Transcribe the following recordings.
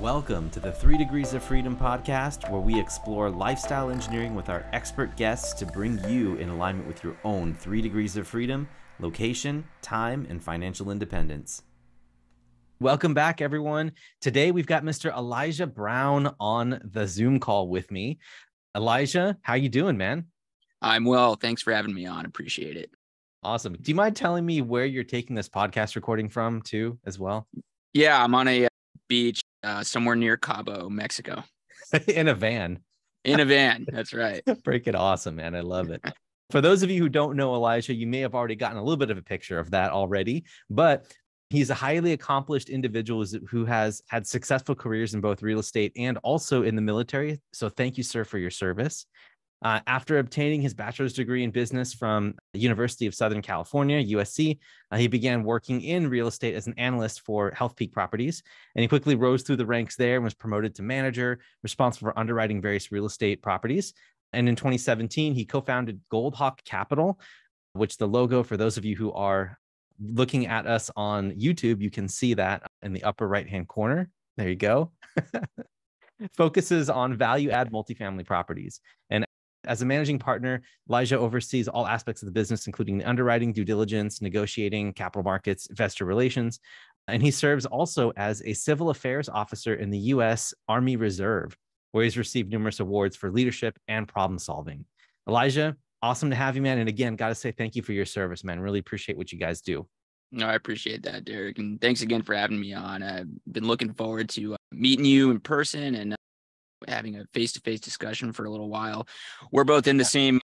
Welcome to the 3 Degrees of Freedom podcast, where we explore lifestyle engineering with our expert guests to bring you in alignment with your own 3 degrees of freedom, location, time, and financial independence. Welcome back, everyone. Today, we've got Mr. Elijah Brown on the Zoom call with me. Elijah, how you doing, man? I'm well. Thanks for having me on. Appreciate it. Awesome. Do you mind telling me where you're taking this podcast recording from too, as well? Yeah, I'm on a beach. Somewhere near Cabo, Mexico. In a van. In a van. That's right. Freaking awesome, man. I love it. For those of you who don't know Elijah, you may have already gotten a little bit of a picture of that already, but he's a highly accomplished individual who has had successful careers in both real estate and also in the military. So thank you, sir, for your service. After obtaining his bachelor's degree in business from the University of Southern California, USC, he began working in real estate as an analyst for Healthpeak Properties, and he quickly rose through the ranks there and was promoted to manager, responsible for underwriting various real estate properties. And in 2017, he co-founded Goldhawk Capital, which the logo, for those of you who are looking at us on YouTube, you can see that in the upper right-hand corner. There you go. Focuses on value-add multifamily properties. And as a managing partner, Elijah oversees all aspects of the business, including the underwriting, due diligence, negotiating, capital markets, investor relations. And he serves also as a civil affairs officer in the U.S. Army Reserve, where he's received numerous awards for leadership and problem solving. Elijah, awesome to have you, man. And again, got to say thank you for your service, man. Really appreciate what you guys do. No, I appreciate that, Derek. And thanks again for having me on. I've been looking forward to meeting you in person and having a face-to-face discussion for a little while. We're both in the same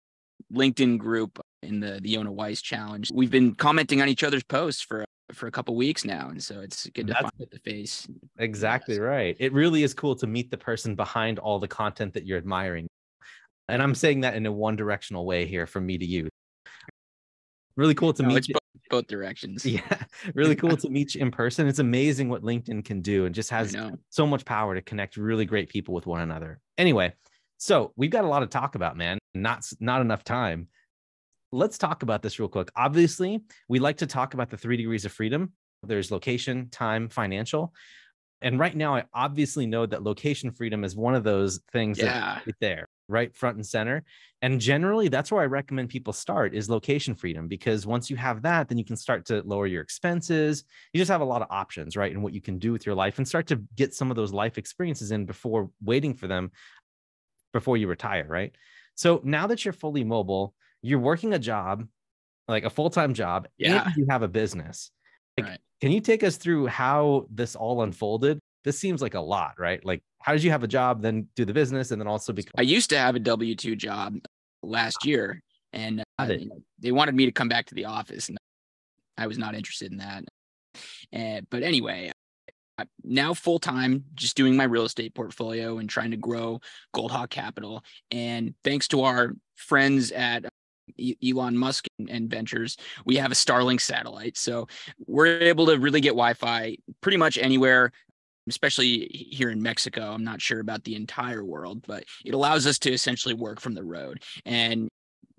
LinkedIn group in the Yona Weiss challenge. We've been commenting on each other's posts for a couple of weeks now. And so it's good to find the face. Exactly right. It really is cool to meet the person behind all the content that you're admiring. And I'm saying that in a one directional way here from me to you. Really cool to meet you. Both directions. Yeah. Really cool to meet you in person. It's amazing what LinkedIn can do and just has so much power to connect really great people with one another. Anyway, so we've got a lot to talk about, man. Not enough time. Let's talk about this real quick. Obviously, we like to talk about the 3 degrees of freedom. There's location, time, financial. And right now, I obviously know that location freedom is one of those things that's right there, right front and center. And generally, that's where I recommend people start is location freedom, because once you have that, then you can start to lower your expenses. You just have a lot of options, right? And what you can do with your life and start to get some of those life experiences in before waiting for them before you retire, right? So now that you're fully mobile, you're working a job, like a full-time job, and you have a business. Like, right. Can you take us through how this all unfolded? This seems like a lot, right? Like, how did you have a job, then do the business, and then also become? I used to have a W-2 job last year, and they wanted me to come back to the office, and I was not interested in that. But anyway, I'm now full-time, just doing my real estate portfolio and trying to grow Goldhawk Capital. And thanks to our friends at Elon Musk and Ventures, we have a Starlink satellite. So we're able to really get Wi-Fi pretty much anywhere, especially here in Mexico. I'm not sure about the entire world, but it allows us to essentially work from the road. And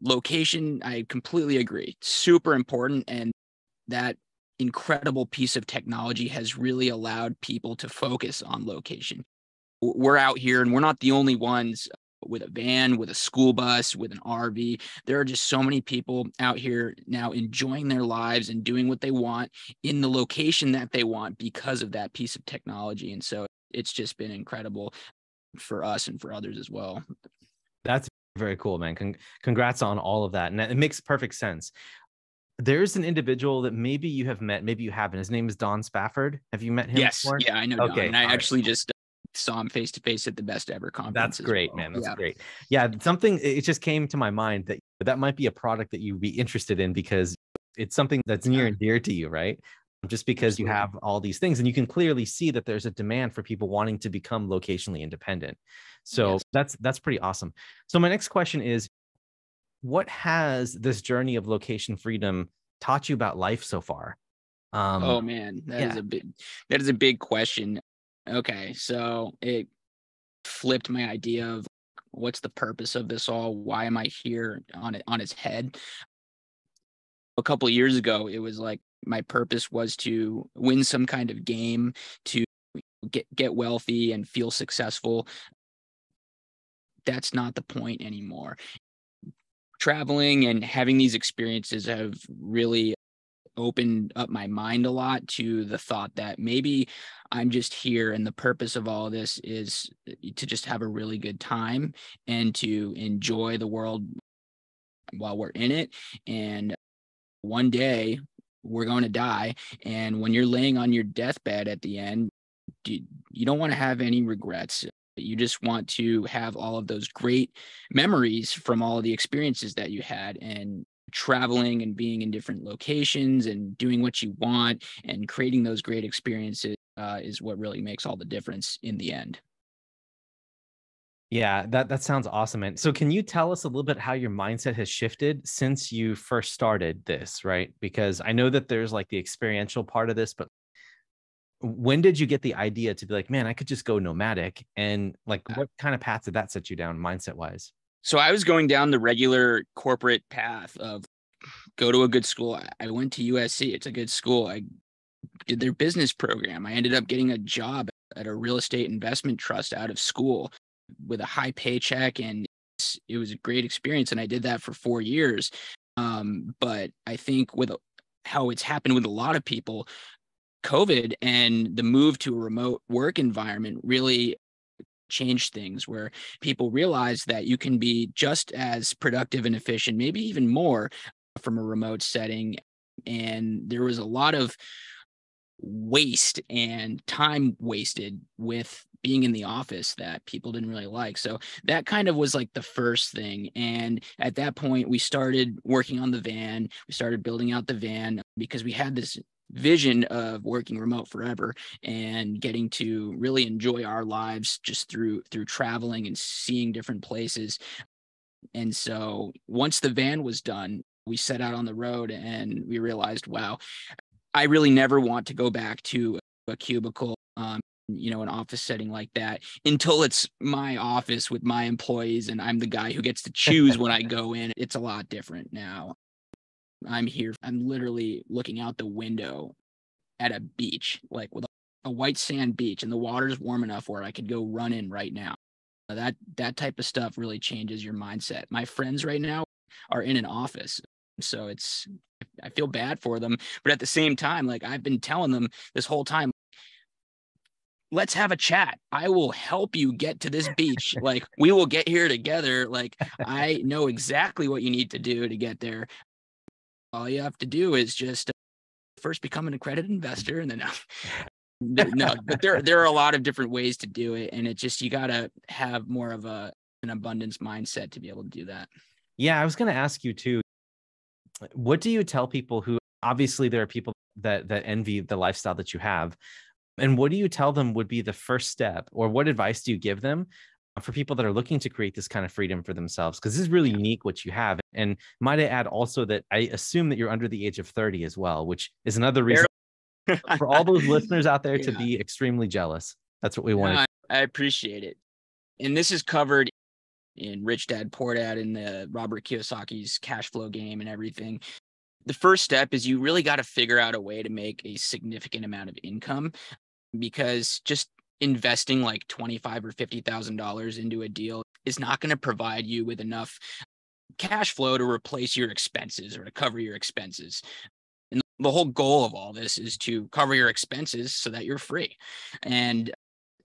location, I completely agree, super important. And that incredible piece of technology has really allowed people to focus on location. We're out here and we're not the only ones with a van, with a school bus, with an RV. There are just so many people out here now enjoying their lives and doing what they want in the location that they want because of that piece of technology. And so it's just been incredible for us and for others as well. That's very cool, man. Congrats on all of that. And it makes perfect sense. There's an individual that maybe you have met, maybe you haven't. His name is Don Spafford. Have you met him before? Yeah, I know Don. Okay, and I actually just saw him face to face at the Best Ever Conference. That's great, man. That's great. Yeah, something, it just came to my mind that might be a product that you'd be interested in because it's something that's near and dear to you, right? Just because you have all these things and you can clearly see that there's a demand for people wanting to become locationally independent. So that's pretty awesome. So my next question is, what has this journey of location freedom taught you about life so far? Oh man, that is a big question. Okay, so it flipped my idea of what's the purpose of this all? Why am I here on its head? A couple of years ago, it was like my purpose was to win some kind of game, to get wealthy and feel successful. That's not the point anymore. Traveling and having these experiences have really opened up my mind a lot to the thought that maybe I'm just here and the purpose of all of this is to just have a really good time and to enjoy the world while we're in it. And one day we're going to die. And when you're laying on your deathbed at the end, you don't want to have any regrets. You just want to have all of those great memories from all of the experiences that you had, and traveling and being in different locations and doing what you want and creating those great experiences is what really makes all the difference in the end. Yeah, that sounds awesome. And so can you tell us a little bit how your mindset has shifted since you first started this, right? Because I know that there's like the experiential part of this, but when did you get the idea to be like, man, I could just go nomadic? And like, what kind of path did that set you down mindset wise? So I was going down the regular corporate path of go to a good school. I went to USC. It's a good school. I did their business program. I ended up getting a job at a real estate investment trust out of school with a high paycheck. And it was a great experience. And I did that for 4 years. But I think with how it's happened with a lot of people, COVID and the move to a remote work environment really changed things, where people realize that you can be just as productive and efficient, maybe even more, from a remote setting. And there was a lot of waste and time wasted with being in the office that people didn't really like. So that kind of was like the first thing. And at that point, we started working on the van. We started building out the van because we had this vision of working remote forever and getting to really enjoy our lives just through traveling and seeing different places. And so once the van was done, we set out on the road and we realized, wow, I really never want to go back to a cubicle, an office setting like that, until it's my office with my employees and I'm the guy who gets to choose when I go in. It's a lot different now. I'm here. I'm literally looking out the window at a beach, like with a white sand beach, and the water's warm enough where I could go run in right now. That type of stuff really changes your mindset. My friends right now are in an office, so I feel bad for them, but at the same time, like I've been telling them this whole time, let's have a chat. I will help you get to this beach. Like we will get here together. Like I know exactly what you need to do to get there. All you have to do is just first become an accredited investor, and then but there are a lot of different ways to do it. And it's just, you got to have more of an abundance mindset to be able to do that. Yeah. I was going to ask you too, what do you tell people who, obviously there are people that envy the lifestyle that you have, and what do you tell them would be the first step, or what advice do you give them for people that are looking to create this kind of freedom for themselves? Because this is really unique what you have. And might I add also that I assume that you're under the age of 30 as well, which is another reason for all those listeners out there to be extremely jealous. That's what we wanted. I appreciate it. And this is covered in Rich Dad, Poor Dad, in the Robert Kiyosaki's cash flow game and everything. The first step is you really got to figure out a way to make a significant amount of income, because just investing like $25,000 or $50,000 into a deal is not going to provide you with enough cash flow to replace your expenses or to cover your expenses. And the whole goal of all this is to cover your expenses so that you're free. And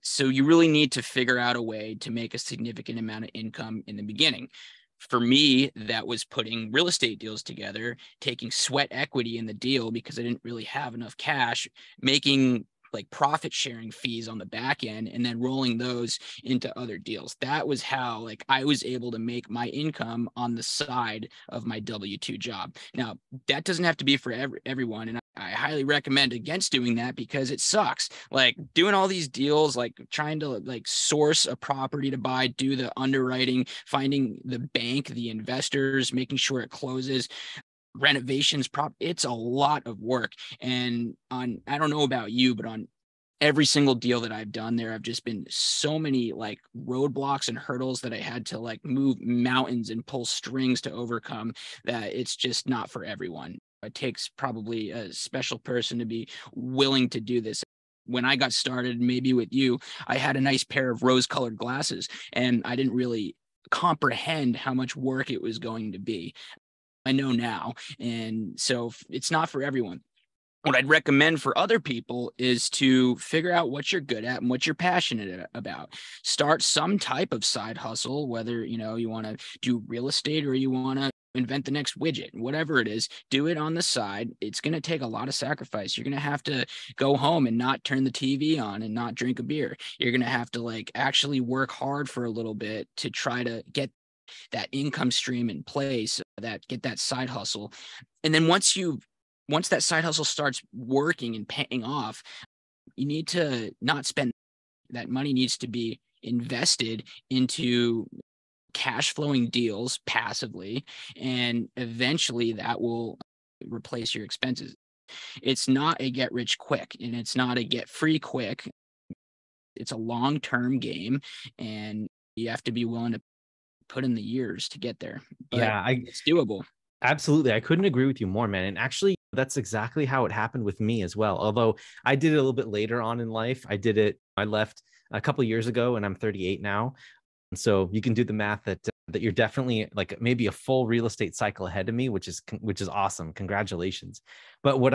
so you really need to figure out a way to make a significant amount of income in the beginning. For me, that was putting real estate deals together, taking sweat equity in the deal because I didn't really have enough cash, making like profit sharing fees on the back end, and then rolling those into other deals. That was how like I was able to make my income on the side of my W-2 job. Now, that doesn't have to be for everyone. And I highly recommend against doing that because it sucks. Like doing all these deals, like trying to like source a property to buy, do the underwriting, finding the bank, the investors, making sure it closes, renovations, it's a lot of work. And I don't know about you, but on every single deal that I've done, there have just been so many like roadblocks and hurdles that I had to like move mountains and pull strings to overcome, that it's just not for everyone. It takes probably a special person to be willing to do this. when I got started, maybe with you, I had a nice pair of rose-colored glasses, and I didn't really comprehend how much work it was going to be. I know now, and so it's not for everyone. What I'd recommend for other people is to figure out what you're good at and what you're passionate about. Start some type of side hustle, whether you want to do real estate or you want to invent the next widget, whatever it is, do it on the side. It's going to take a lot of sacrifice. You're going to have to go home and not turn the TV on and not drink a beer. You're going to have to actually work hard for a little bit to try to get that income stream in place, get that side hustle. And then once that side hustle starts working and paying off, you need to not spend that money. Needs to be invested into cash flowing deals passively, and eventually that will replace your expenses. It's not a get rich quick, and it's not a get free quick. It's a long-term game, and you have to be willing to put in the years to get there. But yeah, it's doable. Absolutely. I couldn't agree with you more, man. And actually, that's exactly how it happened with me as well. Although I did it a little bit later on in life. I left a couple of years ago, and I'm 38 now. And so you can do the math that you're definitely maybe a full real estate cycle ahead of me, which is awesome. Congratulations. But what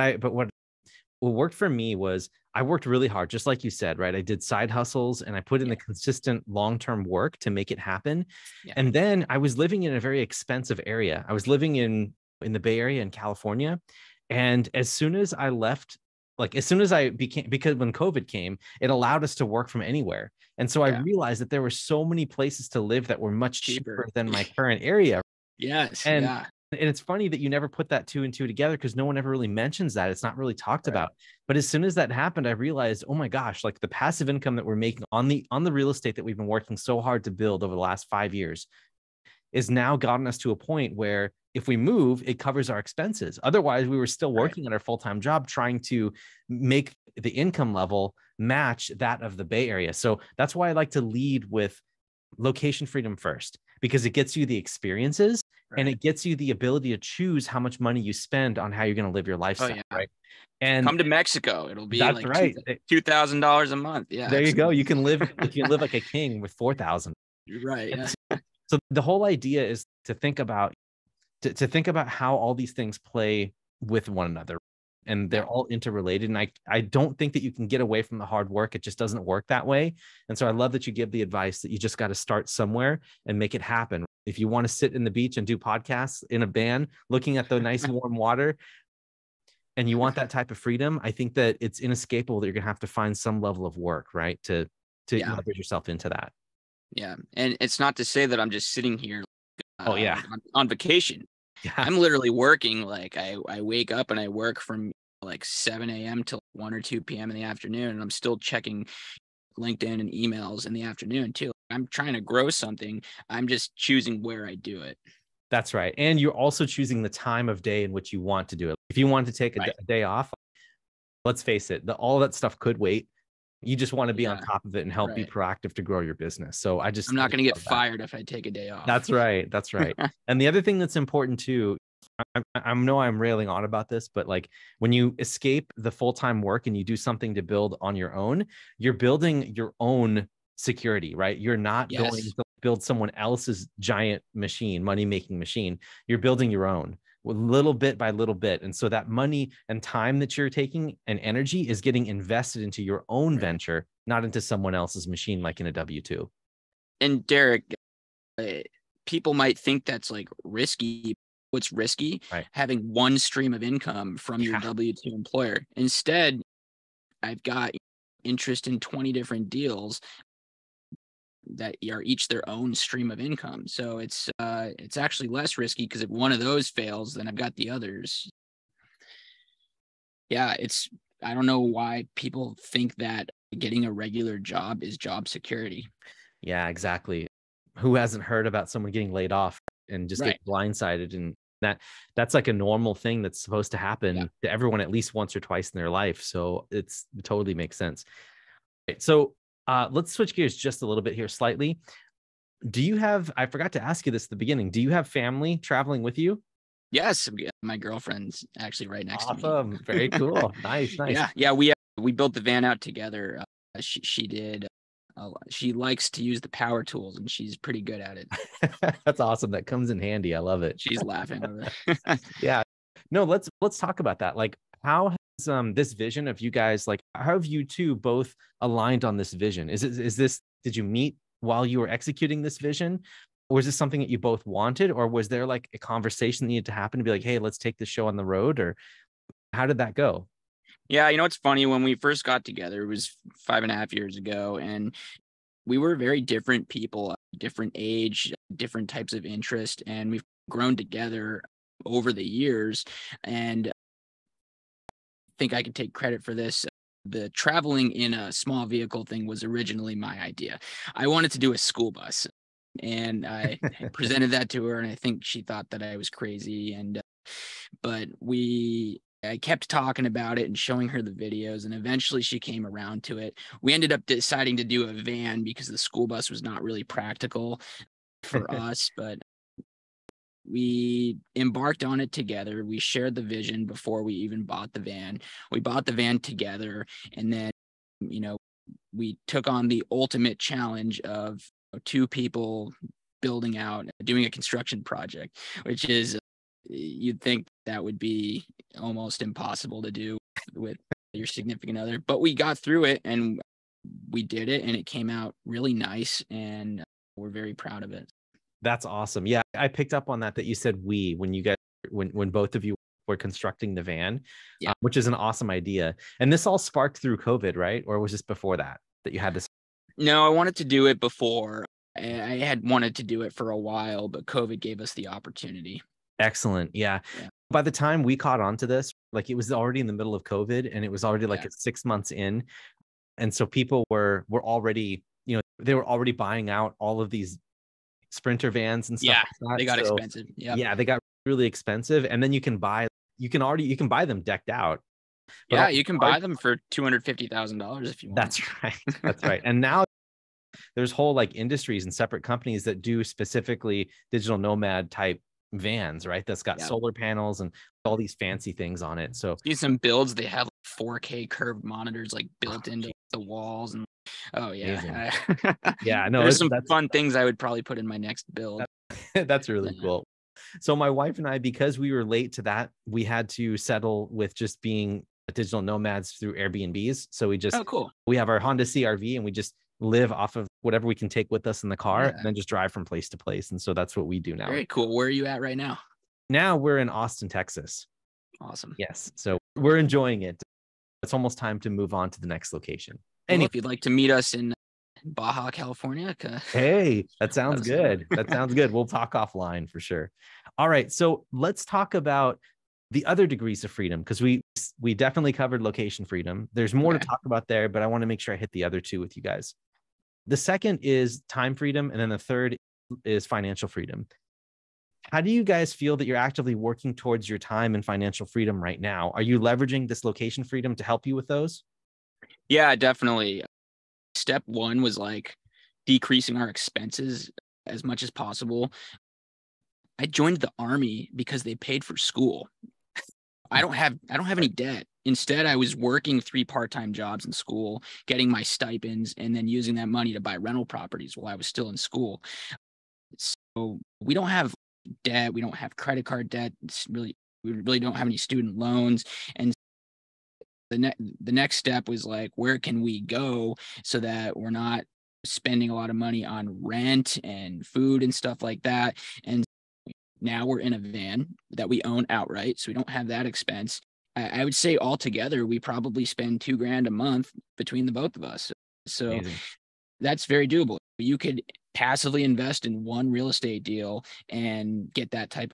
worked for me was I worked really hard, just like you said, right? I did side hustles and I put in the consistent long-term work to make it happen. Yeah. And then I was living in a very expensive area. I was living in the Bay Area in California. And as soon as I left, because when COVID came, it allowed us to work from anywhere. And so I realized that there were so many places to live that were much cheaper than my current area. Yes. And it's funny that you never put that two and two together, because no one ever really mentions that. It's not really talked about. But as soon as that happened, I realized, oh my gosh, the passive income that we're making on the real estate that we've been working so hard to build over the last 5 years is now gotten us to a point where if we move, it covers our expenses. Otherwise, we were still working at our full-time job, trying to make the income level match that of the Bay Area. So that's why I like to lead with location freedom first, because it gets you the experiences. And it gets you the ability to choose how much money you spend on how you're going to live your lifestyle, right? And come to Mexico, it'll be $2,000 a month. Yeah, there you go. You can live like a king with $4,000. Right. Yeah. So the whole idea is to think about how all these things play with one another, and they're all interrelated. And I don't think that you can get away from the hard work. It just doesn't work that way. And so I love that you give the advice that you just got to start somewhere and make it happen. If you want to sit in the beach and do podcasts in a van, looking at the nice warm water, and you want that type of freedom, I think that it's inescapable that you're going to have to find some level of work, right? To leverage yourself into that. Yeah. And it's not to say that I'm just sitting here on vacation. Yeah. I'm literally working. I wake up and I work from 7 a.m. till 1 or 2 p.m. in the afternoon. And I'm still checking LinkedIn and emails in the afternoon too. I'm trying to grow something. I'm just choosing where I do it. That's right. And you're also choosing the time of day in which you want to do it. If you want to take a day off, let's face it, all that stuff could wait. You just want to be on top of it and help be proactive to grow your business. So I'm not going to get fired if I take a day off. That's right. That's right. And the other thing that's important too, I know I'm railing on about this, but when you escape the full-time work and you do something to build on your own, you're building your own security, right? You're not going to build someone else's giant machine, money-making machine. You're building your own little bit by little bit. And so that money and time that you're taking and energy is getting invested into your own venture, not into someone else's machine, like in a W-2. And Derek, people might think that's risky. What's risky? Right. Having one stream of income from your W-2 employer. Instead, I've got interest in 20 different deals that are each their own stream of income. So it's actually less risky, because if one of those fails, then I've got the others. Yeah, I don't know why people think that getting a regular job is job security. Yeah, exactly. Who hasn't heard about someone getting laid off and just get blindsided? And that's a normal thing that's supposed to happen to everyone at least once or twice in their life. So it totally makes sense. Right, so let's switch gears just a little bit here slightly. I forgot to ask you this at the beginning. Do you have family traveling with you? Yes. My girlfriend's actually right next to me. Awesome. Very cool. Nice. Yeah. Yeah. We We built the van out together. She did. She likes to use the power tools, and she's pretty good at it. That's awesome. That comes in handy. I love it. She's laughing over it. Yeah. No, let's talk about that. Like, how has this vision of you guys, like, how have you two both aligned on this vision? Did you meet while you were executing this vision? Or is this something that you both wanted? Or was there like a conversation that needed to happen to be like, hey, let's take this show on the road? Or how did that go? Yeah, you know, it's funny. When we first got together, it was 5.5 years ago, and we were very different people, different age, different types of interest, and we've grown together over the years. And I think I could take credit for this. The traveling in a small vehicle thing was originally my idea. I wanted to do a school bus, and I presented that to her, and I think she thought that I was crazy. And I kept talking about it and showing her the videos, and eventually she came around to it. We ended up deciding to do a van because the school bus was not really practical for us, but we embarked on it together. We shared the vision before we even bought the van. We bought the van together, and then, you know, we took on the ultimate challenge of two people building out, doing a construction project, which is, you'd think that would be almost impossible to do with your significant other, but we got through it and we did it, and it came out really nice, and we're very proud of it. That's awesome. Yeah. I picked up on that you said we, when you guys, when both of you were constructing the van, yeah. Which is an awesome idea. And this all sparked through COVID, right? Or was this before that you had this? No, I wanted to do it before. I had wanted to do it for a while, but COVID gave us the opportunity. Excellent. Yeah. By the time we caught on to this, like, it was already in the middle of COVID, and it was already like 6 months in. And so people were already, you know, they were already buying out all of these Sprinter vans and stuff. Yeah. Like that. They got expensive. Yep. Yeah. They got really expensive. And then you can buy them decked out. But yeah. You can buy them for $250,000 if you want. That's right. That's right. And now there's whole like industries and separate companies that do specifically digital nomad type vans, right? That's got solar panels and all these fancy things on it. So see some builds, they have 4K curved monitors like built into the walls, and yeah, no, there's some fun things I would probably put in my next build. That's really cool. So my wife and I, because we were late to that, we had to settle with just being digital nomads through Airbnbs. So we just we have our Honda CRV, and we just live off of whatever we can take with us in the car, and then just drive from place to place. And so that's what we do now. Very cool. Where are you at right now? Now we're in Austin, Texas. Awesome. Yes. So we're enjoying it. It's almost time to move on to the next location. And well, if you'd like to meet us in Baja, California. Hey, that sounds good. That sounds good. We'll talk offline for sure. All right. So let's talk about the other degrees of freedom, because we definitely covered location freedom. There's more to talk about there, but I want to make sure I hit the other two with you guys. The second is time freedom. And then the third is financial freedom. How do you guys feel that you're actively working towards your time and financial freedom right now? Are you leveraging this location freedom to help you with those? Yeah, definitely. Step one was like decreasing our expenses as much as possible. I joined the Army because they paid for school. I don't have any debt. Instead, I was working 3 part-time jobs in school, getting my stipends, and then using that money to buy rental properties while I was still in school. So we don't have debt. We don't have credit card debt. We really don't have any student loans. And the next step was like, where can we go so that we're not spending a lot of money on rent and food and stuff like that? And now we're in a van that we own outright, so we don't have that expense. I would say altogether, we probably spend $2,000 a month between the both of us. So that's very doable. You could passively invest in one real estate deal and get that type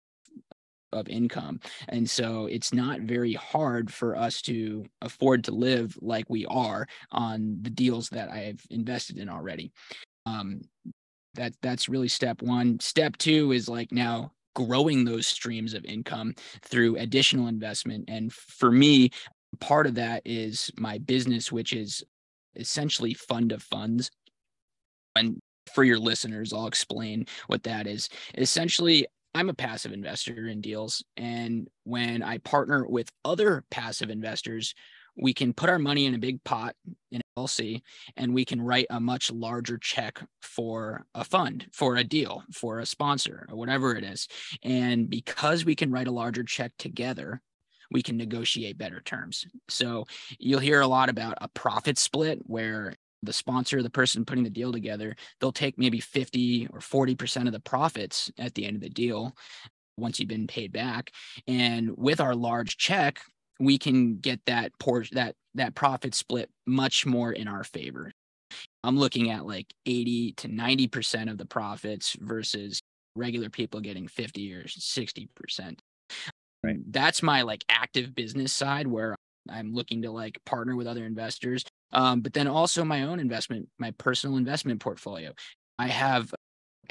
of income. And so it's not very hard for us to afford to live like we are on the deals that I've invested in already. That's really step one. Step two is like now growing those streams of income through additional investment. And for me, part of that is my business, which is essentially fund of funds. And for your listeners, I'll explain what that is. Essentially, I'm a passive investor in deals. And when I partner with other passive investors, we can put our money in a big pot in LLC, and we can write a much larger check for a fund, for a deal, for a sponsor, or whatever it is. And because we can write a larger check together, we can negotiate better terms. So you'll hear a lot about a profit split, where the sponsor, the person putting the deal together, they'll take maybe 50 or 40% of the profits at the end of the deal once you've been paid back. And with our large check, we can get that portion, that profit split much more in our favor. I'm looking at like 80 to 90% of the profits versus regular people getting 50 or 60%. Right. That's my like active business side, where I'm looking to like partner with other investors. But then also my own investment, my personal investment portfolio. I have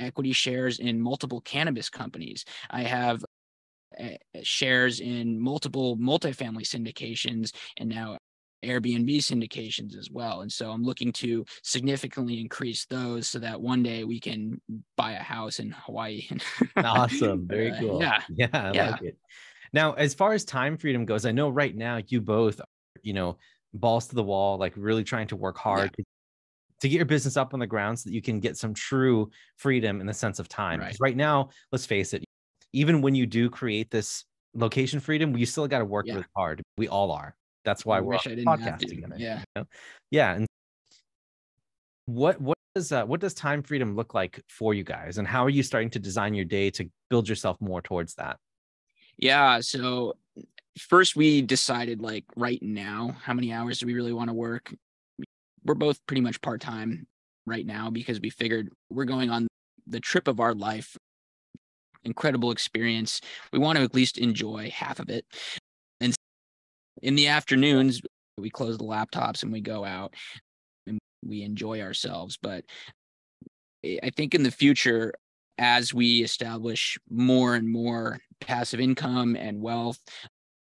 equity shares in multiple cannabis companies. I have shares in multiple multifamily syndications, and now Airbnb syndications as well. And so I'm looking to significantly increase those so that one day we can buy a house in Hawaii. Awesome. Very cool. Yeah. I like it. Now, as far as time freedom goes, I know right now you both are, balls to the wall, like really trying to work hard to get your business up on the ground so that you can get some true freedom in the sense of time. Right, right now, let's face it, even when you do create this location freedom, we still got to work really hard. We all are. That's why we're podcasting. And what does time freedom look like for you guys, and how are you starting to design your day to build yourself more towards that? Yeah. So first we decided like right now, how many hours do we really want to work? We're both pretty much part-time right now because we figured we're going on the trip of our life, incredible experience. We want to at least enjoy half of it. And in the afternoons, we close the laptops and we go out and we enjoy ourselves. But I think in the future, as we establish more and more passive income and wealth,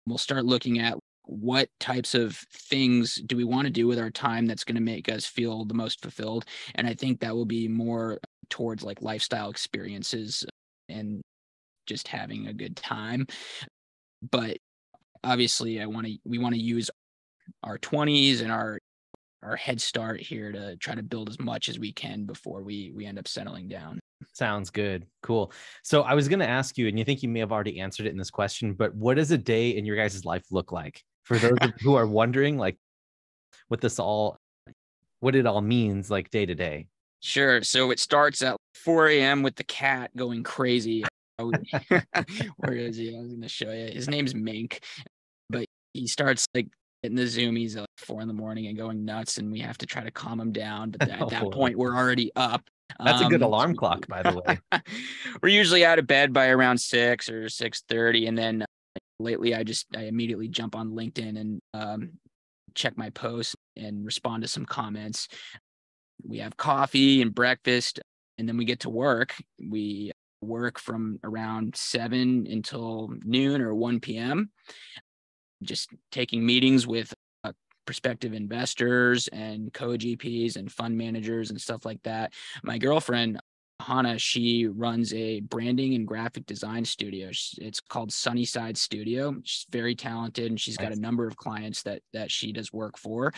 we'll start looking at what types of things do we want to do with our time that's going to make us feel the most fulfilled. And I think that will be more towards like lifestyle experiences and just having a good time. But obviously we want to use our 20s and our head start here to try to build as much as we can before we end up settling down. Sounds good. Cool. So I was going to ask you, and you think you may have already answered it in this question, but what does a day in your guys' life look like? For those who are wondering, like what it all means, like day to day. Sure. So it starts at 4 a.m. with the cat going crazy. Where is he? I was going to show you. His name's Mink, but he starts like in the zoomies at like 4 a.m. and going nuts, and we have to try to calm him down. But at that point, we're already up. That's a good alarm clock, by the way. We're usually out of bed by around 6 or 6:30, and then lately I immediately jump on LinkedIn and check my posts and respond to some comments. We have coffee and breakfast, and then we get to work. We work from around 7 until noon or 1 p.m. Just taking meetings with prospective investors and co-GPs and fund managers and stuff like that. My girlfriend, Hana, she runs a branding and graphic design studio. It's called Sunnyside Studio. She's very talented, and she's got a number of clients that she does work for.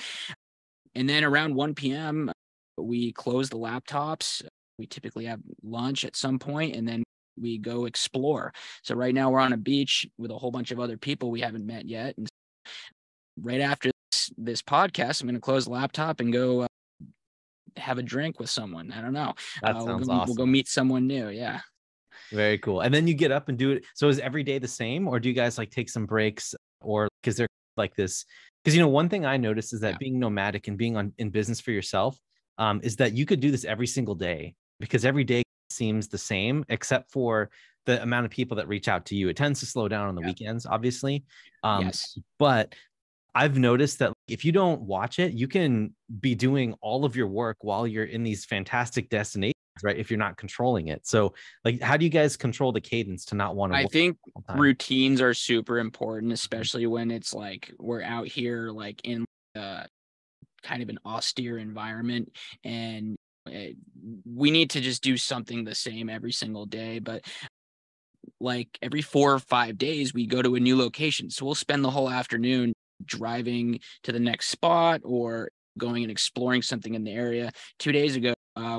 And then around 1 p.m., we close the laptops. We typically have lunch at some point, and then we go explore. So right now we're on a beach with a whole bunch of other people we haven't met yet. And right after this podcast, I'm going to close the laptop and go have a drink with someone. I don't know. That sounds awesome. We'll go meet someone new. Yeah. Very cool. And then you get up and do it. So is every day the same, or do you guys like take some breaks, or because they're like this? Because, one thing I noticed is that being nomadic and being in business for yourself is that you could do this every single day, because every day seems the same, except for the amount of people that reach out to you. It tends to slow down on the weekends, obviously. But I've noticed that if you don't watch it, you can be doing all of your work while you're in these fantastic destinations, right? If you're not controlling it. So like, how do you guys control the cadence to not want to? I think routines are super important, especially when it's like, we're out here, like in kind of an austere environment, and we need to just do something the same every single day. But like every 4 or 5 days, we go to a new location. So we'll spend the whole afternoon driving to the next spot or going and exploring something in the area. 2 days ago,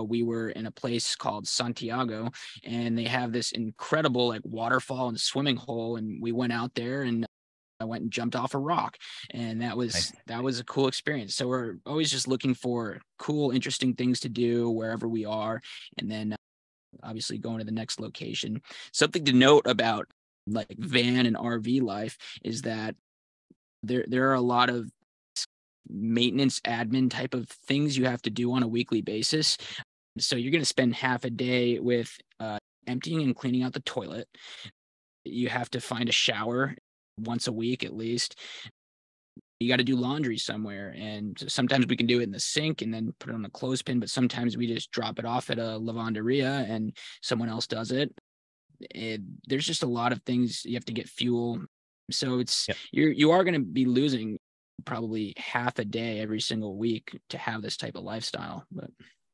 we were in a place called Santiago, and they have this incredible like waterfall and swimming hole. And we went out there and I went and jumped off a rock, and that was a cool experience. So we're always just looking for cool, interesting things to do wherever we are. And then obviously going to the next location. Something to note about like van and RV life is that there are a lot of maintenance admin type of things you have to do on a weekly basis. So you're going to spend half a day with emptying and cleaning out the toilet. You have to find a shower once a week at least. You got to do laundry somewhere. And sometimes we can do it in the sink and then put it on a clothespin, but sometimes we just drop it off at a lavanderia and someone else does it. There's just a lot of things. You have to get fuel. So it's, you are going to be losing probably half a day every single week to have this type of lifestyle. But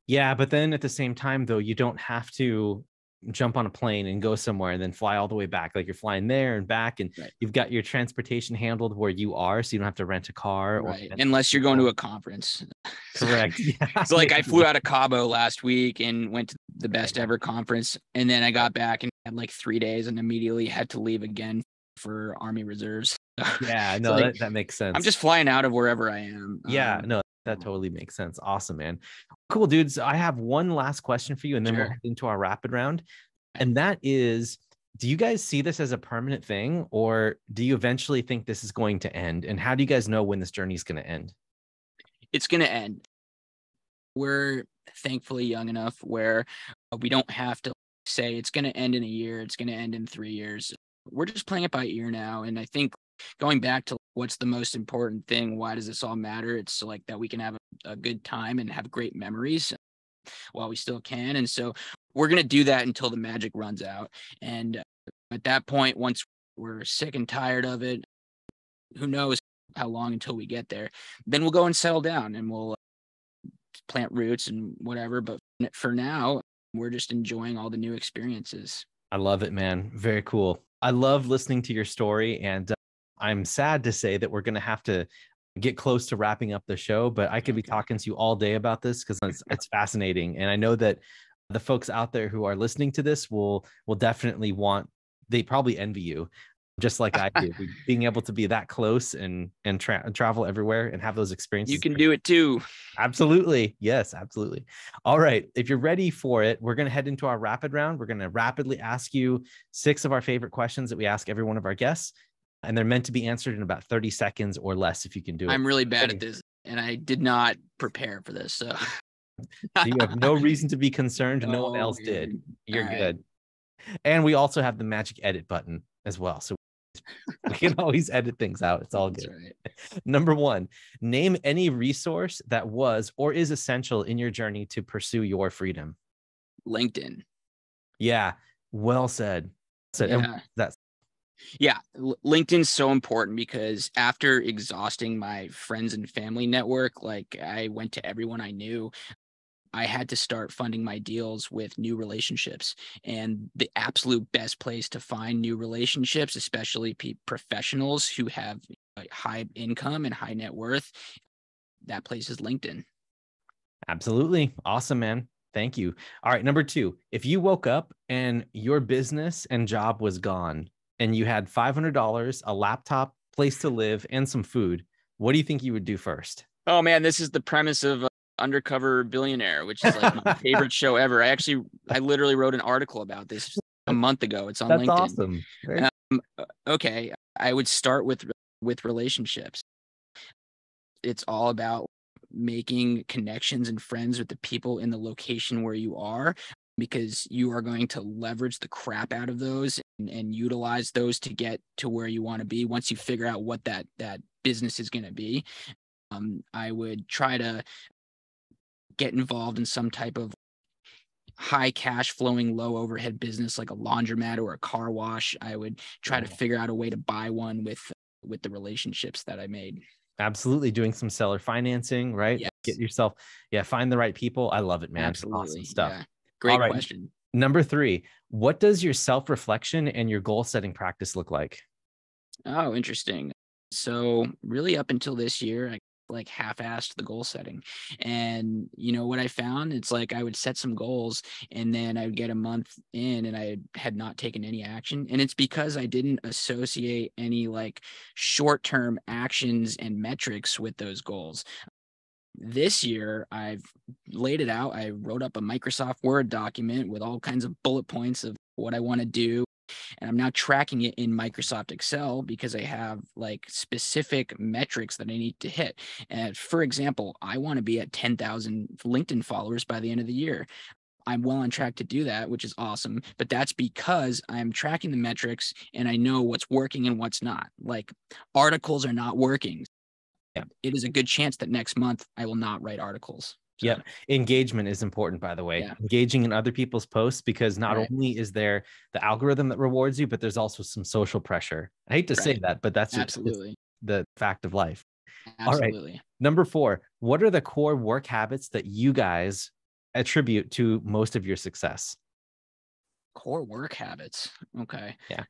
yeah, but then at the same time though, you don't have to jump on a plane and go somewhere and then fly all the way back. Like you're flying there and back, and you've got your transportation handled where you are, so you don't have to rent a car. Unless you're going to a conference. Correct. Yeah. So like I flew out of Cabo last week and went to the Best Ever Conference, and then I got back and had like 3 days and immediately had to leave again for Army Reserves. Yeah, no, so like, that makes sense. I'm just flying out of wherever I am. Yeah, no, that totally makes sense. Awesome, man. Cool, dudes. I have one last question for you, and then we'll head into our rapid round. And that is, do you guys see this as a permanent thing, or do you eventually think this is going to end? And how do you guys know when this journey is going to end? It's going to end. We're thankfully young enough where we don't have to say it's going to end in a year, it's going to end in 3 years. We're just playing it by ear now. And I think going back to what's the most important thing, why does this all matter? It's like that we can have a good time and have great memories while we still can. And so we're going to do that until the magic runs out. And at that point, once we're sick and tired of it, who knows how long until we get there, then we'll go and settle down and we'll plant roots and whatever. But for now, we're just enjoying all the new experiences. I love it, man. Very cool. I love listening to your story, and I'm sad to say that we're going to have to get close to wrapping up the show, but I could be talking to you all day about this because it's fascinating. And I know that the folks out there who are listening to this will definitely they probably envy you just like I do, being able to be that close and travel everywhere and have those experiences. You can do it too. Absolutely. Yes, absolutely. All right. If you're ready for it, we're going to head into our rapid round. We're going to rapidly ask you 6 of our favorite questions that we ask every one of our guests. And they're meant to be answered in about 30 seconds or less if you can do it. I'm really bad at this, and I did not prepare for this. So, you have no reason to be concerned. No one else did. You're good. Right. And we also have the magic edit button as well. So we can always edit things out. It's all good. Right. Number 1, name any resource that was or is essential in your journey to pursue your freedom. LinkedIn. Yeah. Well said. So yeah. Yeah, LinkedIn's so important because after exhausting my friends and family network, like I went to everyone I knew, I had to start funding my deals with new relationships. And the absolute best place to find new relationships, especially professionals who have high income and high net worth, that place is LinkedIn. Absolutely. Awesome, man. Thank you. All right. Number 2, if you woke up and your business and job was gone, and you had $500, a laptop, place to live, and some food, what do you think you would do first? Oh, man, this is the premise of Undercover Billionaire, which is like my favorite show ever. I literally wrote an article about this a month ago. It's on LinkedIn. That's awesome. Right? Okay, I would start with relationships. It's all about making connections and friends with the people in the location where you are, because you are going to leverage the crap out of those and utilize those to get to where you want to be once you figure out what that business is going to be. I would try to get involved in some type of high cash flowing, low overhead business like a laundromat or a car wash. I would try to figure out a way to buy one with the relationships that I made. Absolutely. Doing some seller financing, right? Yes. Get yourself, find the right people. I love it, man. Absolutely. Awesome stuff. Yeah. Great question. Number 3, what does your self-reflection and your goal setting practice look like? Oh, interesting. So really up until this year, I like half-assed the goal setting. And, you know, what I found, it's like I would set some goals and then I would get a month in and I had not taken any action. And it's because I didn't associate any like short-term actions and metrics with those goals. This year, I've laid it out. I wrote up a Microsoft Word document with all kinds of bullet points of what I want to do. And I'm now tracking it in Microsoft Excel because I have like specific metrics that I need to hit. And for example, I want to be at 10,000 LinkedIn followers by the end of the year. I'm well on track to do that, which is awesome. But that's because I'm tracking the metrics and I know what's working and what's not. Like articles are not working. Yeah. It is a good chance that next month I will not write articles. So. Yeah. Engagement is important, by the way, engaging in other people's posts, because not only is there the algorithm that rewards you, but there's also some social pressure. I hate to say that, but that's absolutely the fact of life. Absolutely. All right. Number 4, what are the core work habits that you guys attribute to most of your success? Core work habits. Okay. Yeah.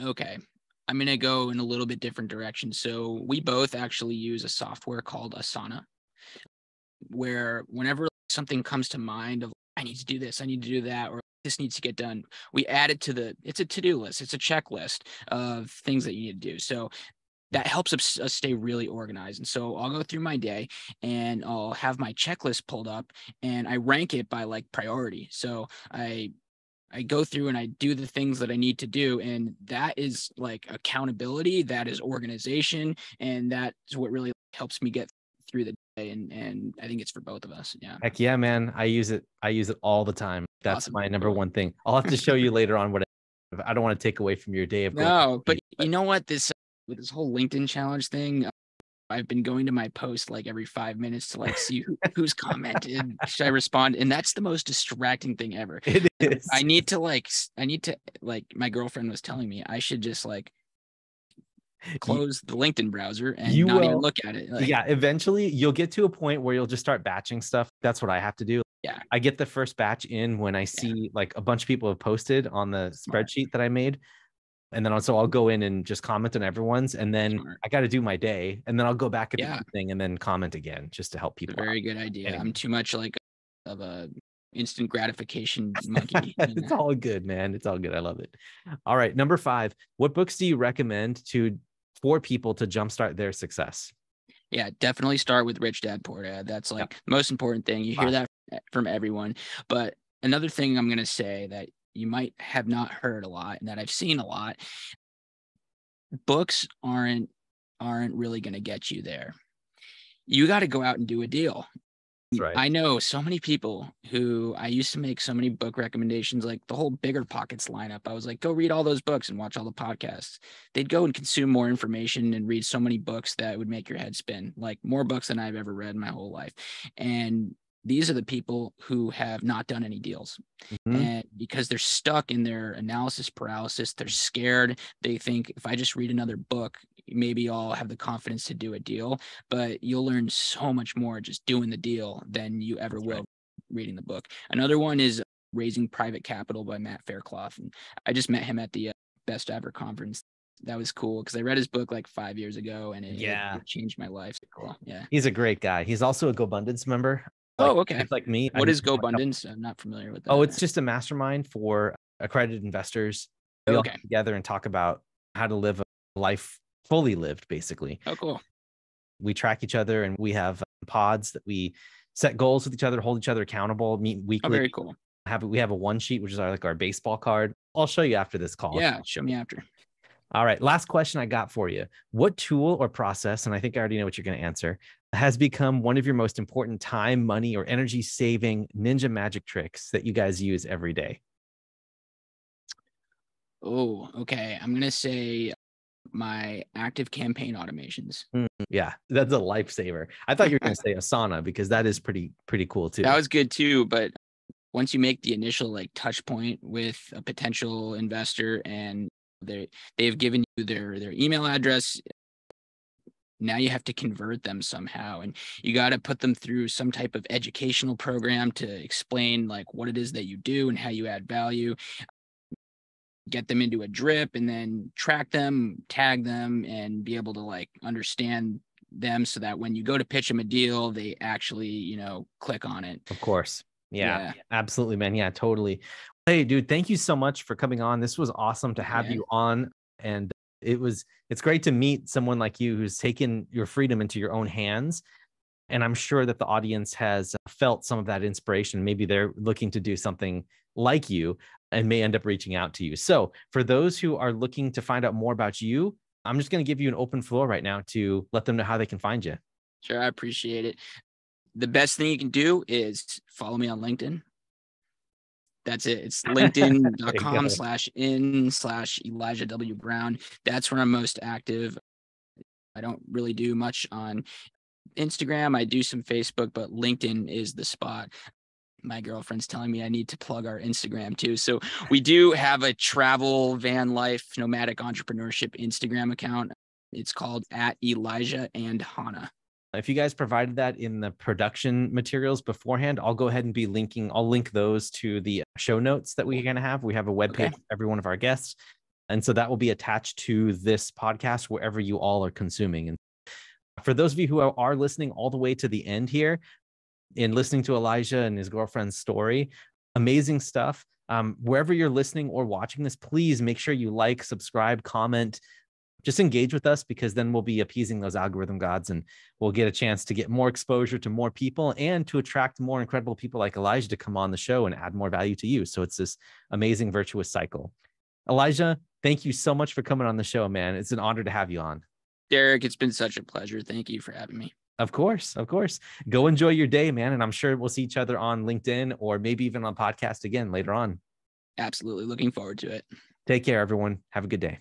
Okay. I'm going to go in a little bit different direction. So we both actually use a software called Asana, where whenever something comes to mind of, I need to do this, I need to do that, or this needs to get done, we add it to it's a to-do list. It's a checklist of things that you need to do. So that helps us stay really organized. And so I'll go through my day and I'll have my checklist pulled up and I rank it by like priority. So I go through and I do the things that I need to do. And that is like accountability. That is organization. And that's what really helps me get through the day. And I think it's for both of us. Yeah. Heck yeah, man. I use it all the time. That's awesome. My number one thing. I'll have to show you later on what I don't want to take away from your day. But you know what, with this whole LinkedIn challenge thing, I've been going to my post like every 5 minutes to like see who's commented. Should I respond? And that's the most distracting thing ever. It is. I need to my girlfriend was telling me I should just like close the LinkedIn browser and not even look at it. Like, yeah. Eventually you'll get to a point where you'll just start batching stuff. That's what I have to do. Yeah. I get the first batch in when I see like a bunch of people have posted on the spreadsheet that I made. And then also I'll go in and just comment on everyone's, and then I got to do my day, and then I'll go back at the thing and then comment again just to help people. Very good idea. Anyway. I'm too much like of a instant gratification monkey. It's all good, man. It's all good. I love it. All right. Number 5, what books do you recommend for people to jumpstart their success? Yeah, definitely start with Rich Dad, Poor Dad. That's like the most important thing. You hear that from everyone. But another thing I'm going to say that you might have not heard a lot and that I've seen a lot. Books aren't really going to get you there. You got to go out and do a deal. Right. I know so many people who I used to make so many book recommendations, like the whole Bigger Pockets lineup. I was like, go read all those books and watch all the podcasts. They'd go and consume more information and read so many books that would make your head spin, like more books than I've ever read in my whole life. And these are the people who have not done any deals and because they're stuck in their analysis paralysis. They're scared. They think if I just read another book, maybe I'll have the confidence to do a deal, but you'll learn so much more just doing the deal than you ever will reading the book. Another one is Raising Private Capital by Matt Faircloth. And I just met him at the Best Ever Conference. That was cool because I read his book like 5 years ago and it changed my life. Cool. Yeah. He's a great guy. He's also a GoBundance member. Like, oh, okay. It's like me. What is GoBundance? I'm not familiar with that. Oh, it's just a mastermind for accredited investors. We all get together and talk about how to live a life fully lived, basically. Oh, cool. We track each other and we have pods that we set goals with each other, hold each other accountable, meet weekly. Oh, very cool. We have a one sheet, which is our baseball card. I'll show you after this call. Yeah, show me after. All right. Last question I got for you. What tool or process, and I think I already know what you're going to answer, has become one of your most important time, money, or energy saving ninja magic tricks that you guys use every day? Oh, okay. I'm going to say my Active Campaign automations. Yeah, that's a lifesaver. I thought you were going to say Asana because that is pretty cool too. That was good too, but once you make the initial like touch point with a potential investor and they've given you their email address. Now you have to convert them somehow, and you got to put them through some type of educational program to explain like what it is that you do and how you add value. get them into a drip and then track them, tag them, and be able to like understand them so that when you go to pitch them a deal, they actually, you know, click on it. Of course. Yeah, absolutely, man. Yeah, totally. Hey, dude, thank you so much for coming on. This was awesome to have you on. And it's great to meet someone like you who's taken your freedom into your own hands. And I'm sure that the audience has felt some of that inspiration. Maybe they're looking to do something like you and may end up reaching out to you. So for those who are looking to find out more about you, I'm just going to give you an open floor right now to let them know how they can find you. Sure. I appreciate it. The best thing you can do is follow me on LinkedIn. That's it. It's linkedin.com/in/ElijahWBrown. That's where I'm most active. I don't really do much on Instagram. I do some Facebook, but LinkedIn is the spot. My girlfriend's telling me I need to plug our Instagram too. So we do have a travel, van life, nomadic entrepreneurship Instagram account. It's called @ElijahandHana. If you guys provided that in the production materials beforehand, I'll go ahead and be linking. I'll link those to the show notes that we're going to have. We have a webpage for every one of our guests. And so that will be attached to this podcast, wherever you all are consuming. And for those of you who are listening all the way to the end here and listening to Elijah and his girlfriend's story, amazing stuff. Wherever you're listening or watching this, please make sure you like, subscribe, comment, just engage with us, because then we'll be appeasing those algorithm gods and we'll get a chance to get more exposure to more people and to attract more incredible people like Elijah to come on the show and add more value to you. So it's this amazing virtuous cycle. Elijah, thank you so much for coming on the show, man. It's an honor to have you on. Derek, it's been such a pleasure. Thank you for having me. Of course. Of course. Go enjoy your day, man. And I'm sure we'll see each other on LinkedIn or maybe even on podcast again later on. Absolutely. Looking forward to it. Take care, everyone. Have a good day.